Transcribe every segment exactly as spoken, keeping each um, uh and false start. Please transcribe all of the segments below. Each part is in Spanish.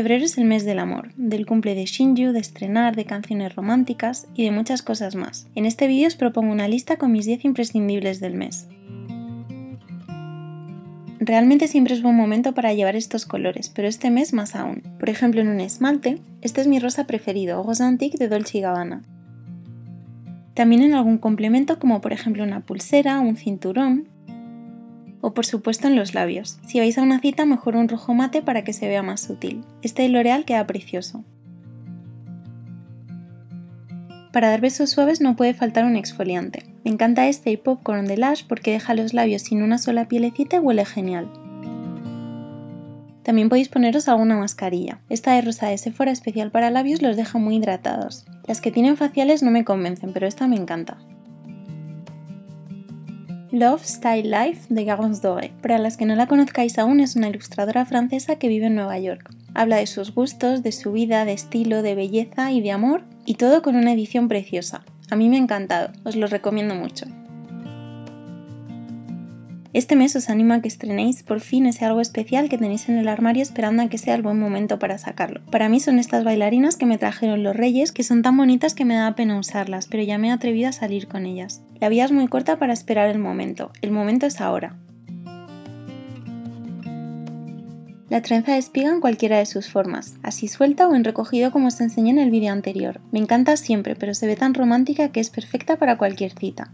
Febrero es el mes del amor, del cumple de Shinju, de estrenar, de canciones románticas y de muchas cosas más. En este vídeo os propongo una lista con mis diez imprescindibles del mes. Realmente siempre es buen momento para llevar estos colores, pero este mes más aún. Por ejemplo, en un esmalte, este es mi rosa preferido, Rose Antique de Dolce y Gabbana. También en algún complemento, como por ejemplo una pulsera, un cinturón, o por supuesto en los labios. Si vais a una cita, mejor un rojo mate para que se vea más sutil. Este de L'Oréal queda precioso. Para dar besos suaves no puede faltar un exfoliante. Me encanta este y Popcorn de Lush porque deja los labios sin una sola pielecita y huele genial. También podéis poneros alguna mascarilla. Esta de rosa de Sephora especial para labios los deja muy hidratados. Las que tienen faciales no me convencen, pero esta me encanta. Love Style Life de Garance Doré. Para las que no la conozcáis aún, es una ilustradora francesa que vive en Nueva York. Habla de sus gustos, de su vida, de estilo, de belleza y de amor, y todo con una edición preciosa. A mí me ha encantado, os lo recomiendo mucho. Este mes os animo a que estrenéis por fin ese algo especial que tenéis en el armario esperando a que sea el buen momento para sacarlo. Para mí son estas bailarinas que me trajeron los reyes, que son tan bonitas que me da pena usarlas, pero ya me he atrevido a salir con ellas. La vida es muy corta para esperar el momento. El momento es ahora. La trenza de espiga en cualquiera de sus formas, así suelta o en recogido como os enseñé en el vídeo anterior. Me encanta siempre, pero se ve tan romántica que es perfecta para cualquier cita.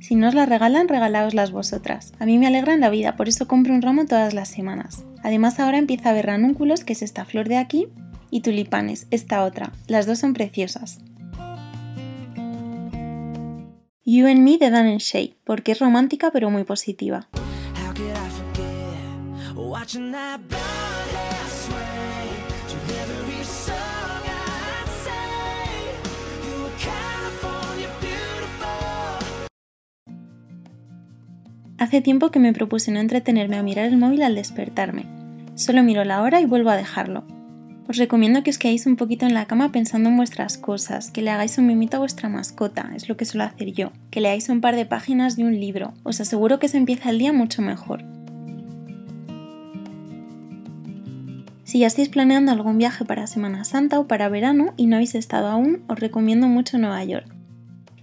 Si no os la regalan, regalaoslas vosotras. A mí me alegran la vida, por eso compro un ramo todas las semanas. Además ahora empieza a haber ranúnculos, que es esta flor de aquí, y tulipanes, esta otra. Las dos son preciosas. You and Me de Dan and Shay, porque es romántica pero muy positiva. Hace tiempo que me propuse no entretenerme a mirar el móvil al despertarme. Solo miro la hora y vuelvo a dejarlo. Os recomiendo que os quedéis un poquito en la cama pensando en vuestras cosas, que le hagáis un mimito a vuestra mascota, es lo que suelo hacer yo, que leáis un par de páginas de un libro. Os aseguro que se empieza el día mucho mejor. Si ya estáis planeando algún viaje para Semana Santa o para verano y no habéis estado aún, os recomiendo mucho Nueva York.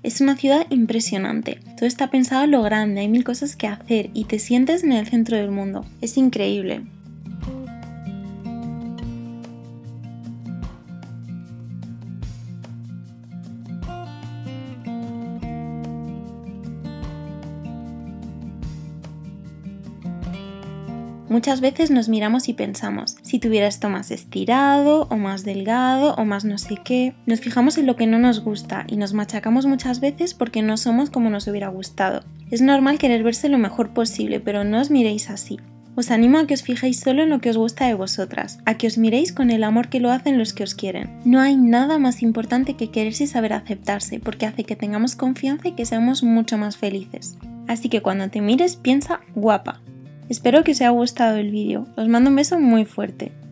Es una ciudad impresionante, todo está pensado en lo grande, hay mil cosas que hacer y te sientes en el centro del mundo, es increíble. Muchas veces nos miramos y pensamos, si tuviera esto más estirado, o más delgado, o más no sé qué. Nos fijamos en lo que no nos gusta y nos machacamos muchas veces porque no somos como nos hubiera gustado. Es normal querer verse lo mejor posible, pero no os miréis así. Os animo a que os fijéis solo en lo que os gusta de vosotras, a que os miréis con el amor que lo hacen los que os quieren. No hay nada más importante que quererse y saber aceptarse, porque hace que tengamos confianza y que seamos mucho más felices. Así que cuando te mires, piensa guapa. Espero que os haya gustado el vídeo, os mando un beso muy fuerte.